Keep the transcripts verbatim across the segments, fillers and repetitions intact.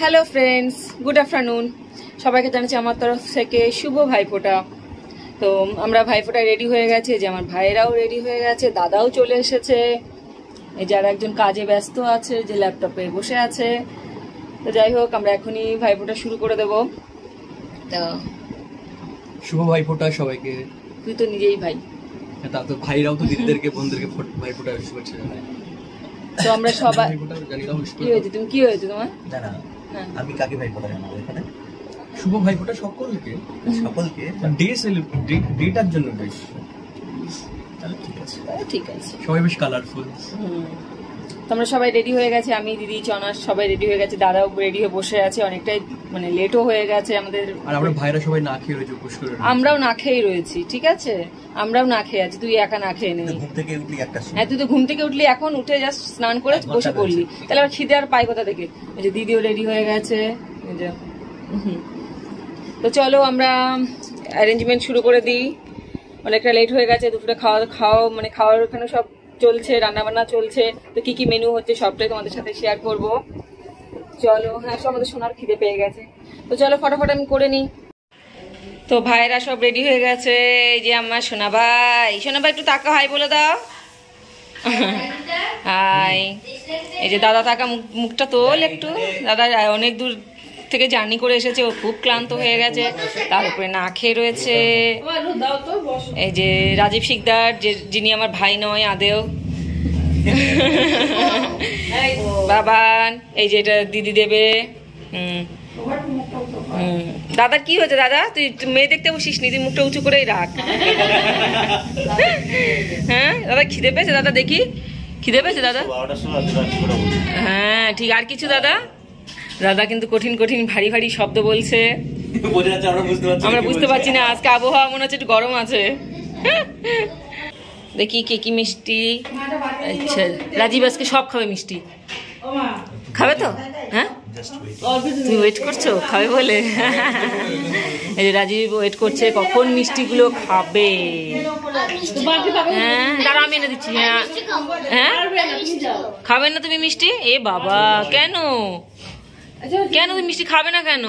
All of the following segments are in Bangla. हेलो फ्रेंड्स गुड आफ्टरनून सबाई के जाना हमार तरफ से शुभ भाईफोटा। तो भाईफोटा रेडी हो गए, भाईराओ रेडी हो गए, दादाओ चले एसेछे, एकजन काजे व्यस्त आछे, जे लैपटपे बसे आछे। तो जाई होक आमरा एखोनी भाईफोटा शुरू करे देब। तो शुभ भाईफोटा सबाइके। तुई तो निजेई भाई, ता तो भाईराओ तो दिदिदेरके बन्धुदेरके भाईफोटा शुभेच्छा जानाय। तो आमरा सबाई भाईफोटा की होयेछे, तुमि की होयेछे तुम्हार जाना আমি কাকে ভাইফোঁটা জানাবো। এখানে শুভ ভাইফোঁটা সকলকে সকলকে ডে সেলিব্রেট ডেটার জন্য বেশ তাহলে ঠিক আছে ঠিক আছে সবাই বেশ কালারফুল। তোমরা সবাই রেডি হয়ে গেছে, আমি দিদি চনাস সবাই রেডি হয়ে গেছে, দাদাও রেডি হয়ে বসে আছে। অনেকটাই মানে লেটও হয়ে গেছে আমাদের, আর আমরা ভাইরা সবাই না খেয়ে রয়েছে, উপোস করে আমরাও না খেয়ে রয়েছি। ঠিক আছে আমরাও না খেয়ে আছি, তুই একা না খেয়ে নেই। ঘুম থেকে উঠলি একটা সময়, হ্যাঁ তুই তো ঘুম থেকে উঠলি, এখন উঠে জাস্ট স্নান করে বসে পড়লি, তাহলে আর খিদে আর পাই কোথা থেকে। এই যে দিদিও রেডি হয়ে গেছে। তো চলো আমরা অ্যারেঞ্জমেন্ট শুরু করে দিই। অনেকটা লেট হয়ে গেছে, দুপুরে খাওয়া খাওয়া মানে খাওয়ার ওখানে সব চলছে, রান্না বান্না চলছে। তো কি কি মেনু হচ্ছে সবটাই তোমাদের সাথে শেয়ার করব। চলো, হ্যাঁ আমাদের সোনার খিদে পেয়ে গেছে, তো চলো ফটাফট আমি করে নিই। তো ভাইরা সব রেডি হয়ে গেছে। এই যে আমার সোনা ভাই, সোনা ভাই একটু টাকা হাই বলে দাও, হাই। এই যে দাদা টাকা মুখটা তোল একটু, দাদা অনেক দূর থেকে জার্নি করে এসেছে, ও খুব ক্লান্ত হয়ে গেছে, তার উপরে না খেয়ে রয়েছে। এই যে রাজীব শিকদার, যে যিনি আমার ভাই নয় আদেও, বাবান। এই যে এটা দিদি দেবে। হুম হুম দাদা কি হয়েছে দাদা, তুই মেয়ে দেখতে বসিস নি, তুই মুখটা উঁচু করেই রাখ। হ্যাঁ দাদা খিদে পেয়েছে, দাদা দেখি খিদে পেয়েছে দাদা। হ্যাঁ ঠিক, আর কিছু দাদা? দাদা কিন্তু কঠিন কঠিন ভারী ভারী শব্দ বলছে, আমরা বুঝতে পারছি না। আজকে আবহাওয়া মনে হচ্ছে একটু গরম আছে। দেখি কে কি মিষ্টি। আচ্ছা রাজীব আজকে সব খাবে মিষ্টি, খাবে তো? হ্যাঁ তুমি ওয়েট করছো খাবে বলে। এই যে রাজীব ওয়েট করছে কখন মিষ্টিগুলো খাবে। হ্যাঁ দাঁড়া আমি এনে দিচ্ছি। হ্যাঁ হ্যাঁ খাবে না তুমি মিষ্টি? এ বাবা কেন কেন তুমি মিষ্টি খাবে না কেন?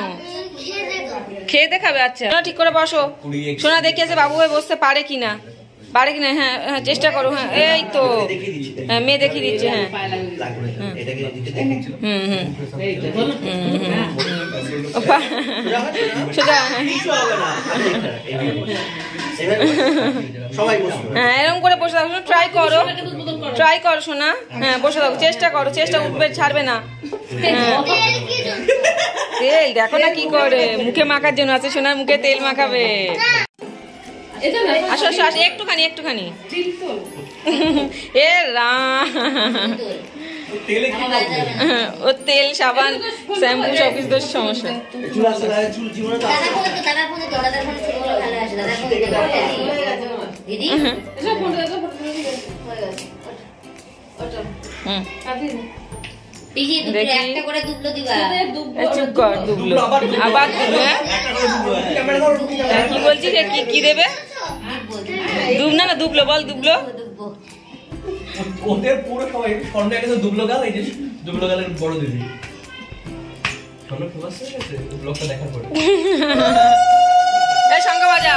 খেয়ে দেখাবে। আচ্ছা ঠিক করে বসো, সোনা দেখিয়েছে বাবু হয়ে বসতে পারে কিনা, পারে কিনা। হ্যাঁ হ্যাঁ চেষ্টা করো। হ্যাঁ এই তো মেয়ে দেখিয়ে দিচ্ছে। হ্যাঁ হুম হুম হ্যাঁ এরকম করে বসে থাকো, ট্রাই করো ট্রাই করো সোনা। হ্যাঁ বসে থাকো, চেষ্টা করো, চেষ্টা উঠবে ছাড়বে না। তেল দেখো না কি করে মুখে মাখার জন্য আছে, সোনা মুখে তেল মাখাবে। আসো আসো আসো একটুখানি একটুখানি। এ রাম ও তেল সাবান শ্যাম্পু সব কিছু সমস্যা। চুপ কর দুবলো আবার কি বলছি, কি দেবে? দুব না না দুবলো বল, দুবলো শঙ্খ বাজা।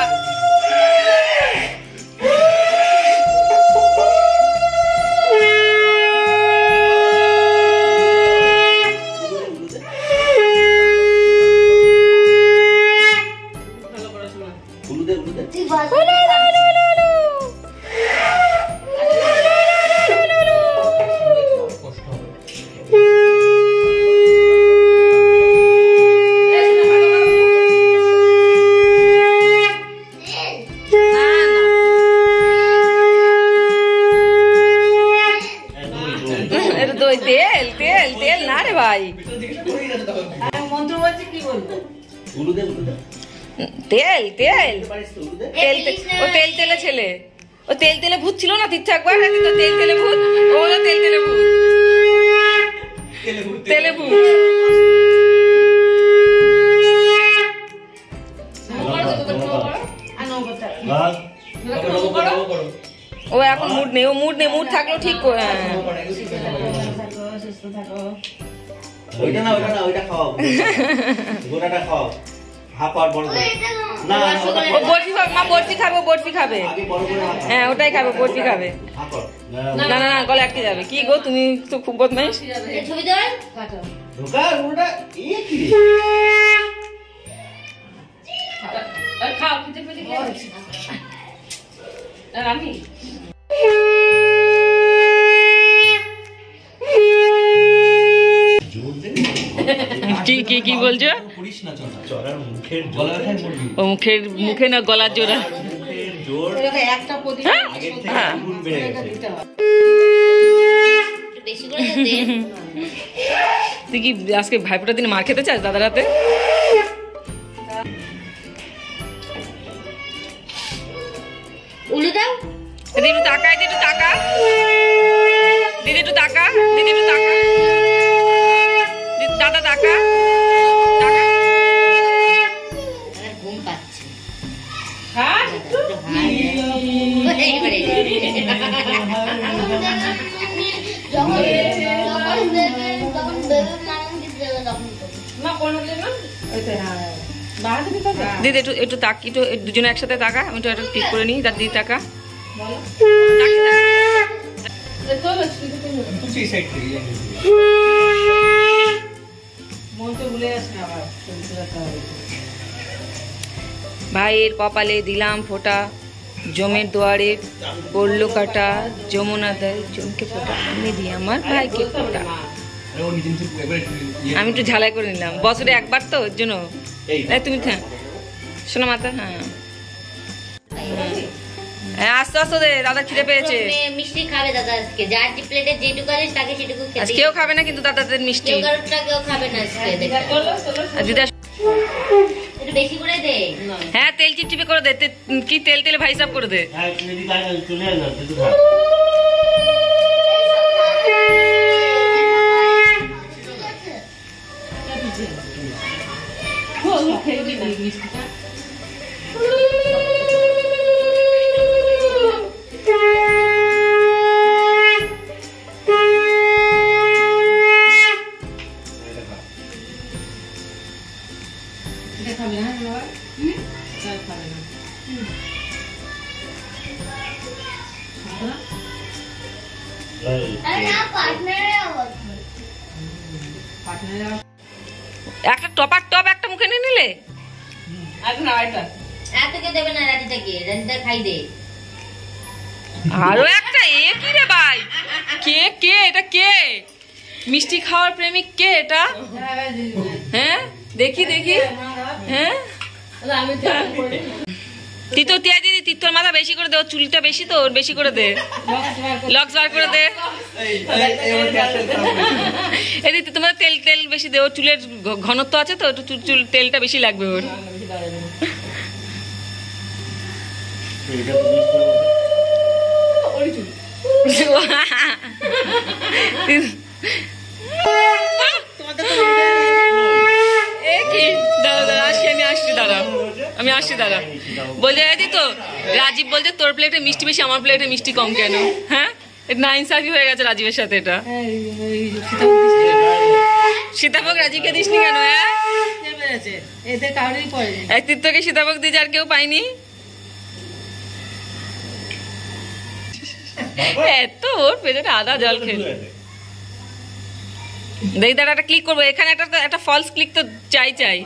তেল তেল ও তেল তেলে ছেলে, ও তেল তেলে ভূত ছিল না তিচ্ছা একবার, তো তেল তেলে ভূত, ও তেল তেলে ভূত তেলে ভূত। ও এখন মুড নেই, ও মুড নেই, মুড থাকলো ঠিক। হ্যাঁ ওইটা না ওইটা না ওইটা খাও গোটাটা খাও হাফ আর বড় না ও বড়ি খাবে মা বড়ি খাবে বড়ি খাবে আগে বড় করে হ্যাঁ ওইটাই খাবে বড়ি খাবে হাফ না না না গলা আটকে যাবে কি গো তুমি তো খুব বদমাইশ এই ছবি দাও কাটো ঢোকা ওটা এই কি আর খাও খেতে পেলে আর আমি ভাইফোঁটার দিন মার খেতে চাস দাদার হাতে দাদা টাকা দিদি একটু একটু তাক একটু দুজনে একসাথে তাকা আমি তো ঠিক করে নিই দাদি টাকা ভাইয়ের কপালে দিলাম ফোঁটা জমের দুয়ারে পড়লো কাটা যমুনা দেয় জমকে ফোঁটা আমি দিই আমার ভাইকে ফোঁটা আমি একটু ঝালাই করে নিলাম বছরে একবার তো ওর জন্য তুমি শোনা মাতা হ্যাঁ আস্তে আস্তে দাদা খিদে পেয়েছে মিষ্টি খাবে দাদা আজকে যার যে প্লেটে যেটুকু আছে তাকে সেটুকু খেতে আজকে কেউ খাবে না কিন্তু দাদাদের মিষ্টি কেউ কারোরটাকেও খাবে না আজকে দেখো একটু বেশি করে দে হ্যাঁ তেল চিপচিপে করে দে কি তেল তেল ভাই সাহেব করে দে হ্যাঁ যদি তাই চলে আসো তুই খা হলো খেলবি না মিষ্টিটা একটা টপার টপ একটা মুখে নিয়ে নিলে আরো একটা এ কি রে ভাই কে কে এটা কে মিষ্টি খাওয়ার প্রেমিক কে এটা হ্যাঁ দেখি দেখি হ্যাঁ তিতো তিয়া দিদি তিতোর মাথা বেশি করে দে ওর চুলটা বেশি তো ওর বেশি করে দে লক্স বার করে দে এই দিদি তোমার তেল তেল বেশি দে ওর চুলের ঘনত্ব আছে তো একটু চুল তেলটা বেশি লাগবে ওর আমি আসছি দাদা বলে দি তো রাজীব বলছে তোর প্লেটে মিষ্টি বেশি আমার প্লেটে মিষ্টি কম কেন হ্যাঁ না ইনসাফি হয়ে গেছে রাজীবের সাথে এটা সীতাভোগ রাজীবকে দিস নি কেন এক তীর্থকে সীতাভোগ দিয়েছে আর কেউ পাইনি এত ওর পেছনে আদা জল খেল দেখ দাদা একটা ক্লিক করবো এখানে একটা একটা ফলস ক্লিক তো চাই চাই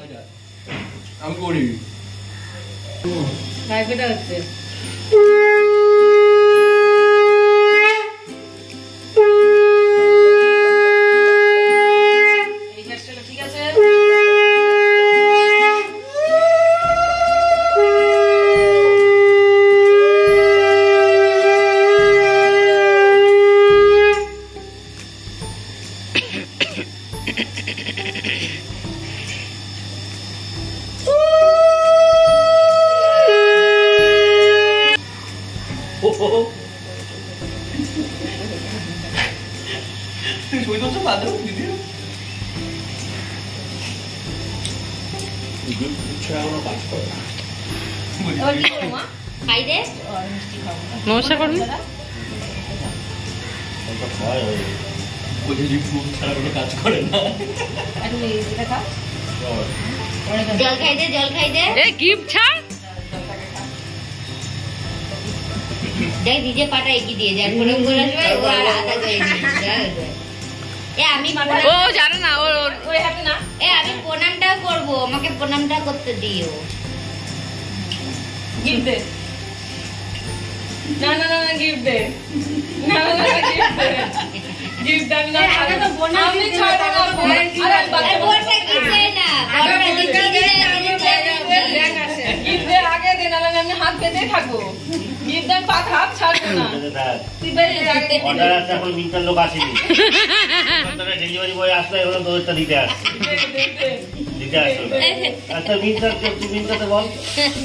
আমি করি ভাইফোঁটা হচ্ছে এই কাজটা ঠিক আছে নমস্কার করবি गिफ्ट गिफ्ट আমি না আগে তো বোনা আমি ছয় টাকা বলেন কি আর বলতে কি চাই না বড় দিদি ব্যাংক আছে গিফট এর আগে দেন আর আমি হাত পেতে থাকবো গিফট এর পাত হাত ছাড়বো না তুই বেরে আগে অর্ডার আছে এখন মিন্টার লোক আসেনি অর্ডারে ডেলিভারি বয় আসলে এখন দোস্তা দিতে আসছে দিতে আসছে আচ্ছা মিন্টার তুমি মিন্টারতে বল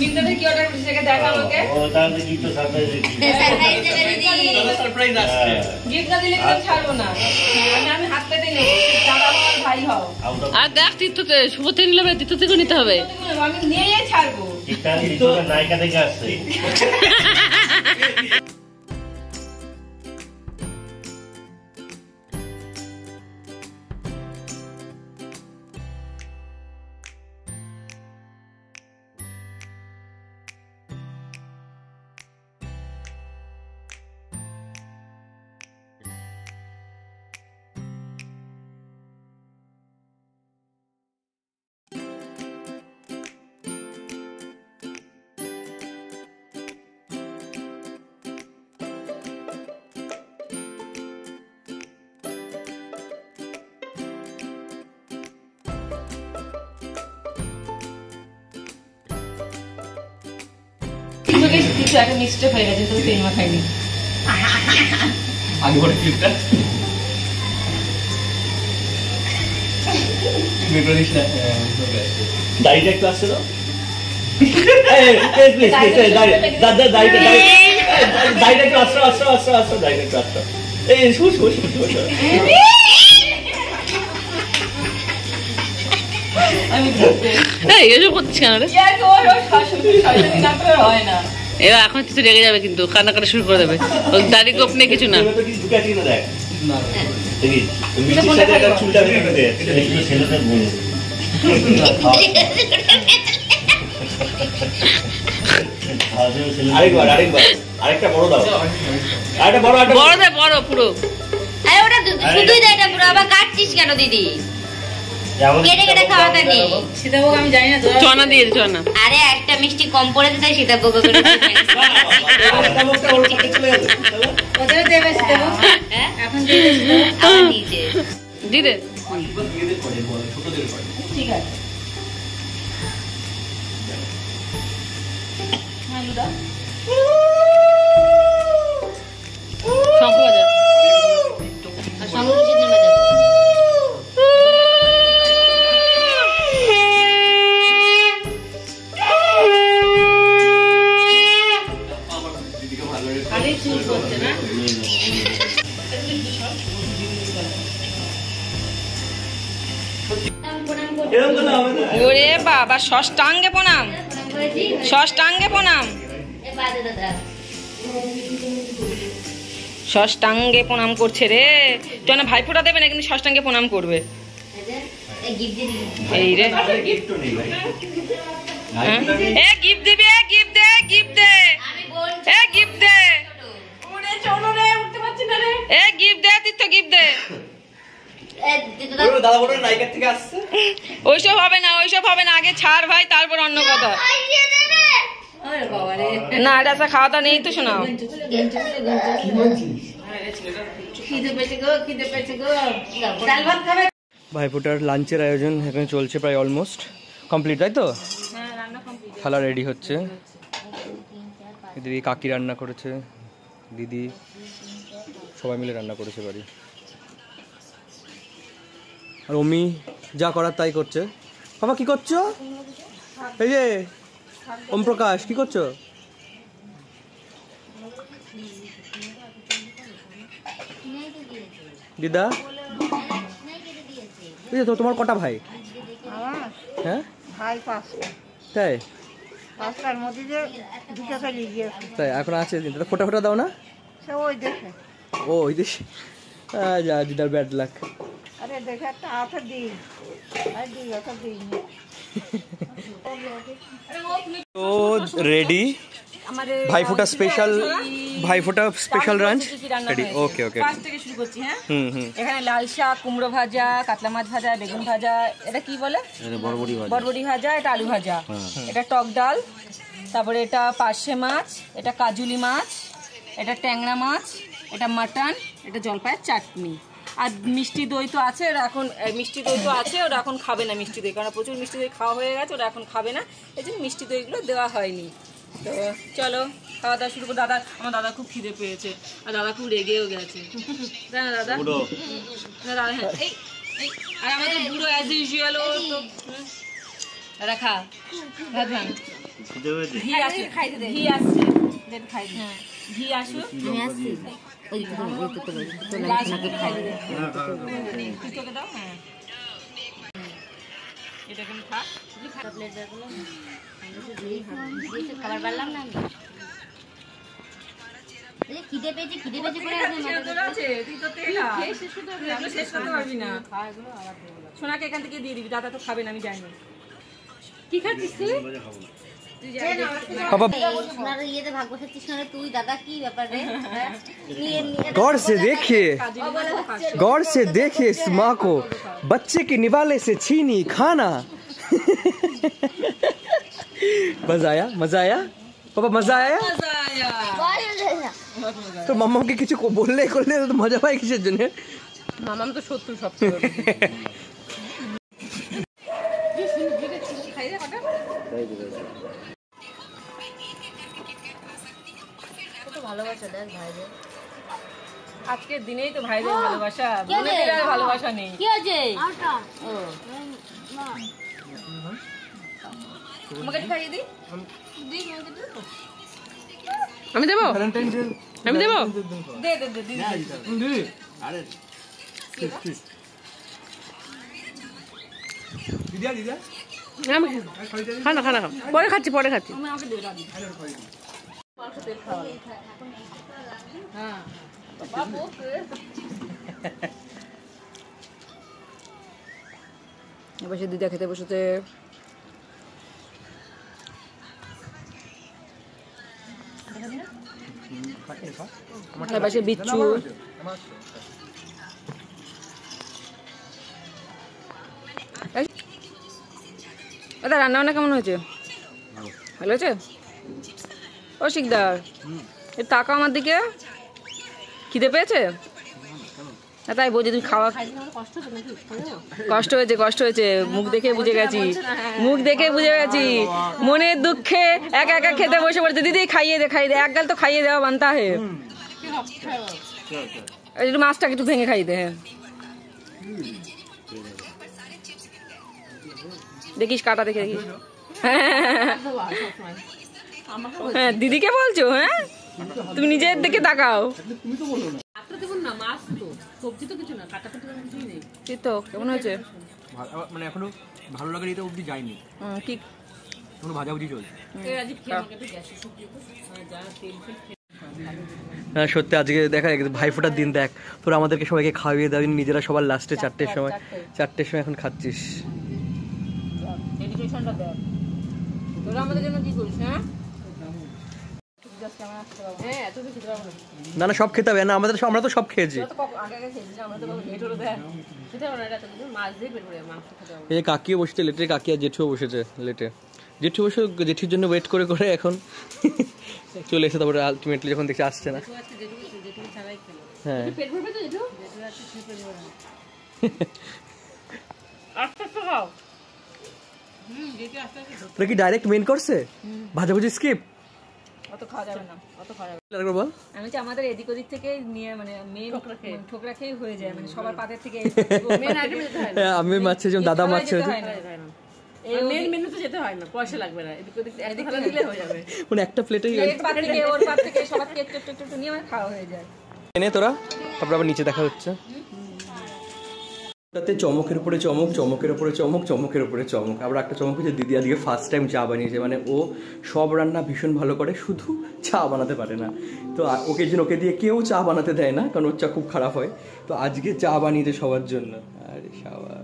মিন্টারে কি অর্ডার করছিস সেটা দেখা আমাকে ও তাহলে গিফট তো সারপ্রাইজ দিবি সারপ্রাইজ দিবি সারপ্রাইজ আসছে গিফট না দিলে কেউ ছাড়বো না। আগে মিষ্টি হয়ে গেছে তো তেল মাখাইনি আগে বড় ক্লিপটা মেট্রোলিশ না ডাইটা ক্লাস ছিল এই প্লিজ প্লিজ ডাইটা ডাইটা ডাইটা ডাইটা ক্লাস আসো আসো আসো ডাইটা ক্লাস এই শুশ শুশ শুশ আমি বলতে এই এসব করছিস কেন রে ইয়ার তোর শাশুড়ি শাশুড়ি না তোর হয় না এরা এখন কিছু রেগে যাবে কিন্তু কান্না কাটা শুরু করে দেবে ওই দাড়ি গোপনে কিছু না এটা তো কিছু ঢুকাতেই না দেখ না দেখি তুমি কি সেটা চুলটা কেটে দে একটু ছেলেটা বল আরেকবার আরেকবার আরেকটা বড় দাও আরেকটা বড় আরেকটা বড় দে বড় পুরো আরে ওটা দুধই দে এটা পুরো আবার কাটছিস কেন দিদি কেটে কেটে খাওয়াতে নেই সীতাভোগ আমি জানি না চনা দিয়ে দে চনা আরে একটা মিষ্টি কম পড়েছে তাই সীতাভোগ করে সীতাভোগটা ওর কাছে চলে গেল ওদের দেবে সীতাভোগ হ্যাঁ এখন দিয়ে দাও আমার নিচে দি দে অল্প দিয়ে দে পড়ে বল ছোটদের পড়ে ঠিক আছে আলু দাও সঙ্গ বাজা আর সঙ্গ কিছু না বাজা ওরে বাবা ষষ্ঠাঙ্গে প্রণাম ষষ্ঠাঙ্গে প্রণাম ষষ্ঠাঙ্গে প্রণাম করছে রে তোর ভাইফোঁটা দেবে না কিন্তু ষষ্ঠাঙ্গে প্রণাম করবে এই রে এ গিফট দিবি এ গিফট দে গিফট দে এ গিফট দে ওরে চলো রে উঠতে পারছিস না রে এ গিফট দে তুই তো গিফট দে ভাইফোঁটার লাঞ্চের আয়োজন এখানে চলছে প্রায় অলমোস্ট কমপ্লিট তাই তো থালা রেডি হচ্ছে দিদি কাকি রান্না করেছে দিদি সবাই মিলে রান্না করেছে বাড়ি আর অমি যা করার তাই করছে বাবা কি করছো এই যে ওম প্রকাশ কি করছো দিদা এই তো তোমার কটা ভাই আমার হ্যাঁ ভাই পাঁচটা তাই পাঁচটার মধ্যে যে দুটো চলে গিয়েছে তাই এখন আছে দিদা ফটো ফটো দাও না সে ওই দেশে ও ওই দেশে जा जिधर बैड लक। अरे देखा ताप दी अभी ये सब दी। तो ready Bhaiphonta special Bhaiphonta special lunch ready. Okay okay first থেকে শুরু করছি। হ্যাঁ হুম হুম। এখানে লাল শাক, কুমড়ো ভাজা, কাতলা মাছ ভাজা, বেগুন ভাজা, এটা কি বলে, এটা বড়বড়ি ভাজা, বড়বড়ি ভাজা, এটা আলু ভাজা, এটা টক ডাল, তারপরে এটা পার্শে মাছ, এটা কাজুলি মাছ, এটা ট্যাংরা মাছ, এটা মাটন, এটা জলপাইয়ের চাটনি আর মিষ্টি দই তো আছে। ওরা এখন মিষ্টি দই তো আছে, ওরা এখন খাবে না মিষ্টি দই, কারণ প্রচুর মিষ্টি দই খাওয়া হয়ে গেছে, ওরা এখন খাবে না, এই জন্য মিষ্টি দইগুলো দেওয়া হয়নি। তো চলো খাওয়া দাওয়া শুরু করো। দাদা, আমার দাদা খুব খিদে পেয়েছে আর দাদা খুব রেগেও গেছে। দাদা দাদা দাদা হ্যাঁ এই আর আমাদের বুড়ো অ্যাজ ইউজুয়াল। ও তো দাদা খা ভাত ভাঙ খিদে হয়েছে। ঘি আসে খাইতে দে, ঘি আসে দেন খাই দে। হ্যাঁ ঘি আসে আমি আসি ওই তো ওই তো তো নাকি খাই দে। তুই তোকে দাও। হ্যাঁ এটা কোন খা ঘি খা প্লেট দাও না। সোনাকে এখান থেকে দিয়ে দিবি, দাদা তো খাবেন আমি জানি। কি খাচ্ছিস তুই? তুই দাদা কি ব্যাপারে गौर से देखिए, गौर से देखिए इस माँ को बच्चे के निवाले से छीनी खाना। मजा आया, मजा आया पापा, मजा आया, मजा आया, बहुत मजा आया। तो मामा के किसी को बोलने को ले तो मजा पाए किसी जने। मामा तो शत्रु सब तो खाई रे बेटा, तो ভালোবাসা দেখ ভাইদের। আজকে দিনেই তো ভাইদের ভালোবাসা, বোনেদের আর ভালোবাসা নেই। কি আছে আটা? ও না আমাকে খাইয়ে দি। দি আমাকে দে, আমি দেব, আমি দেব, দে দে দে দি। আরে দি দি দি আমি খানা খানা খাম, পরে খাচ্ছি পরে খাচ্ছি। আমি আমাকে দে দি। মাংস তেল খাও। হ্যাঁ বাবু এবারে দিদা খেতে বসেছে। আমার পাশে বিচ্ছু। দাদা রান্না বান্না কেমন হয়েছে? ভালো হয়েছে? ও শিকদার এ তাকা আমার দিকে, খিদে পেয়েছে না তাই বলছি। তুমি খাওয়া কষ্ট হয়েছে, কষ্ট হয়েছে মুখ দেখে বুঝে গেছি, মুখ দেখে বুঝে গেছি। মনের দুঃখে একা একা খেতে বসে পড়েছে। দিদি খাইয়ে দে, খাইয়ে দে, এক গাল তো খাইয়ে দেওয়া বানতা হে। একটু মাছটাকে একটু ভেঙে খাইয়ে দে। হ্যাঁ দেখিস কাটা দেখে দেখিস। হ্যাঁ দিদিকে বলছো? হ্যাঁ তুমি নিজের দিকে তাকাও। সত্যি আজকে দেখা ভাইফোঁটার দিন। দেখ তোরা আমাদেরকে সবাইকে খাওয়িয়ে দাও নিজেরা, সবার লাস্টে চারটের সময়, চারটের সময় এখন খাচ্ছিস। না না সব খেতে হবে না আমাদের, আমরা তো সব খেয়েছি। এই কাকিও বসেছে লেটে, কাকি আর জেঠুও বসেছে লেটে। জেঠু বসে জেঠির জন্য ওয়েট করে করে এখন চলে এসে তারপরে আলটিমেটলি যখন দেখে আসছে না। হ্যাঁ তোরা কি ডাইরেক্ট মেন করছে ভাজাভুজি স্কিপ? অত খাওয়া যাবে না, অত খাওয়া যাবে না। বল আমি যে আমাদের এদিক ওদিক থেকে নিয়ে মানে মেন ঠোকরা খেয়ে হয়ে যায়, মানে সবার পাতের থেকে মেন আইটেম যেতে হয় না। আমি মাছ যেমন দাদা মাছ যেতে হয় না, এই মেন মেনু তো যেতে হয় না, পয়সা লাগবে না, এদিক ওদিক এদিক খাওয়া দিলে হয়ে যাবে। মানে একটা প্লেটে প্লেট পাত থেকে ওর পাত থেকে সবার কেট কেট কেট নিয়ে মানে খাওয়া হয়ে যায়। এনে তোরা তারপর আবার নিচে দেখা হচ্ছে। তাতে চমকের উপরে চমক, চমকের উপরে চমক, চমকের উপরে চমক। আবার একটা চমক হচ্ছে দিদি আজকে ফার্স্ট টাইম চা বানিয়েছে। মানে ও সব রান্না ভীষণ ভালো করে, শুধু চা বানাতে পারে না। তো ওকে জন্য ওকে দিয়ে কেউ চা বানাতে দেয় না, কারণ ওর চা খুব খারাপ হয়। তো আজকে চা বানিয়েছে সবার জন্য। আরে সবার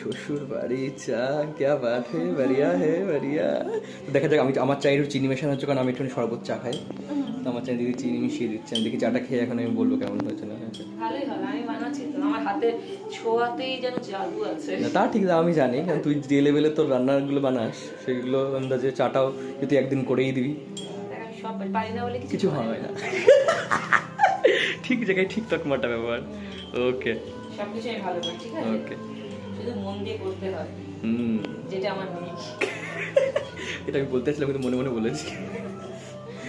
শ্বশুর বাড়ি চা, ক্যা বাত হে, বাড়িয়া হে বাড়িয়া। তো দেখা যাক, আমি আমার চায়ের চিনি মেশানো হচ্ছে, কারণ আমি একটু শরবত চা খাই। তো আমার চাই দিদি চিনি মিশিয়ে দিচ্ছেন, দেখি চাটা খেয়ে এখন আমি বলবো কেমন হয়েছে না। ভালোই হবে, আমি বানাচ্ছি তো, আমার হাতে ছোঁয়াতেই যেন জাদু আছে। তা ঠিক আছে, আমি জানি, কারণ তুই যে লেভেলে তোর রান্নাগুলো বানাস সেগুলো আন্দাজে চাটাও যদি একদিন করেই দিবি। আমি সব পারি না বলে কিছু হয় না, ঠিক জায়গায় ঠিকঠাক মাটা ব্যাপার। ওকে, সবকিছু আমি ভালো করি, ঠিক আছে। ওকে, শুধু মন দিয়ে করতে হয়, হুম, যেটা আমার মনে। এটা আমি বলতেছিলাম কিন্তু মনে মনে বলেছি।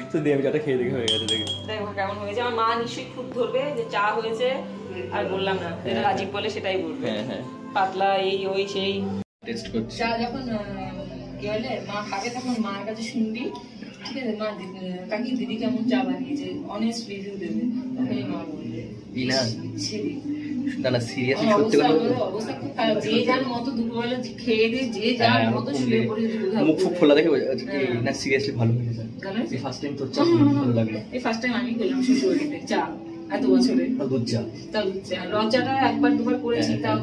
তো দিয়ে আমি চাটা খেয়ে দেখে হয়ে গেছে, দেখি দেখো কেমন হয়েছে। আমার মা নিশ্চয়ই খুব ধরবে যে চা হয়েছে আর বললাম না, এটা রাজীব বলে সেটাই বলবে। হ্যাঁ হ্যাঁ, পাতলা এই ওই সেই টেস্ট করছি। চা যখন গেলে মা খাবে তখন মার কাছে শুনবি, ঠিক আছে, মা কাকি দিদি কেমন চা বানিয়েছে অনেস্ট রিভিউ দেবে, তখনই মা বলবে। বিনা দাদা সিরিয়াসলি সত্যি কথা অবস্থা খুব খারাপ, যে যার মতো দুপুরবেলা খেয়ে দিয়ে যে যার মতো শুয়ে পড়ে, মুখ খুব খোলা দেখে না সিরিয়াসলি ভালো হয়েছে। এই ফার্স্ট টাইম তো চা ভালো লাগলো, এই ফার্স্ট টাইম আমি খেলাম শ্বশুরবাড়িতে চা এত বছরে। দুধ চা, তাও দুধ চা, রং চাটা একবার দুবার করেছি, তাও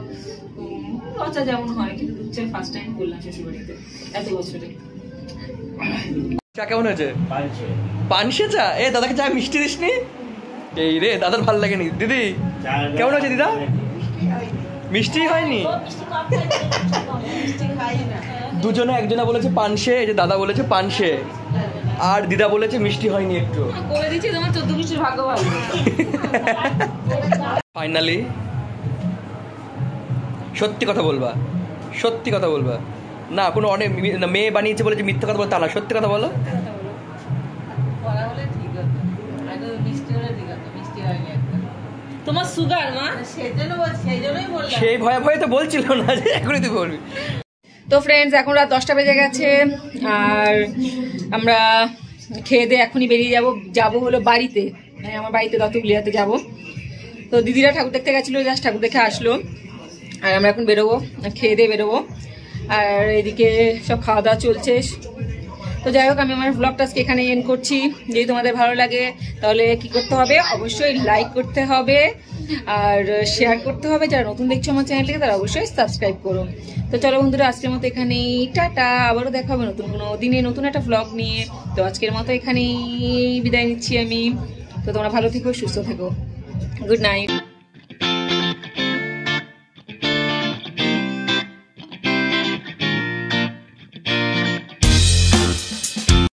রং চা যেমন হয়, কিন্তু দুধ চা ফার্স্ট টাইম করলাম শ্বশুরবাড়িতে এত বছরে। চা কেমন হয়েছে? পানসে, পানসে চা। এ দাদাকে চা মিষ্টি দিস নি? এই রে দাদার ভালো লাগেনি। দিদি কেমন হয়েছে? দিদা মিষ্টি হয়নি, দুজনে একজনা বলেছে পানসে, এই যে দাদা বলেছে পানসে, আর দিদা বলেছে মিষ্টি হয়নি একটু। ফাইনালি সত্যি কথা বলবা, সত্যি কথা বলবা না, কোনো অনেক মেয়ে বানিয়েছে বলেছে মিথ্যা কথা বলো তা না, সত্যি কথা বলো। তোমার সুগার মা, সেই ভয়ে ভয়ে তো বলছিল না যে এখনই তুই বলবি। তো ফ্রেন্ডস, এখন রাত দশটা বেজে গেছে, আর আমরা খেয়ে দিয়ে এখনই বেরিয়ে যাব। যাব হলো বাড়িতে, মানে আমার বাড়িতে দত্তগুলিয়াতে যাব। তো দিদিরা ঠাকুর দেখতে গেছিলো, জাস্ট ঠাকুর দেখে আসলো, আর আমরা এখন বেরোবো, খেয়ে দিয়ে বেরোবো। আর এদিকে সব খাওয়া দাওয়া চলছে। তো যাই হোক, আমি আমার ব্লগটা আজকে এখানে এন্ড করছি। যদি তোমাদের ভালো লাগে তাহলে কি করতে হবে? অবশ্যই লাইক করতে হবে আর শেয়ার করতে হবে। যারা নতুন দেখছো আমার চ্যানেলটাকে তারা অবশ্যই সাবস্ক্রাইব করো। তো চলো বন্ধুরা, আজকের মতো এখানেই টাটা। আবারও দেখা হবে নতুন কোনো দিনে নতুন একটা ব্লগ নিয়ে। তো আজকের মতো এখানেই বিদায় নিচ্ছি আমি। তো তোমরা ভালো থেকো, সুস্থ থেকো, গুড নাইট।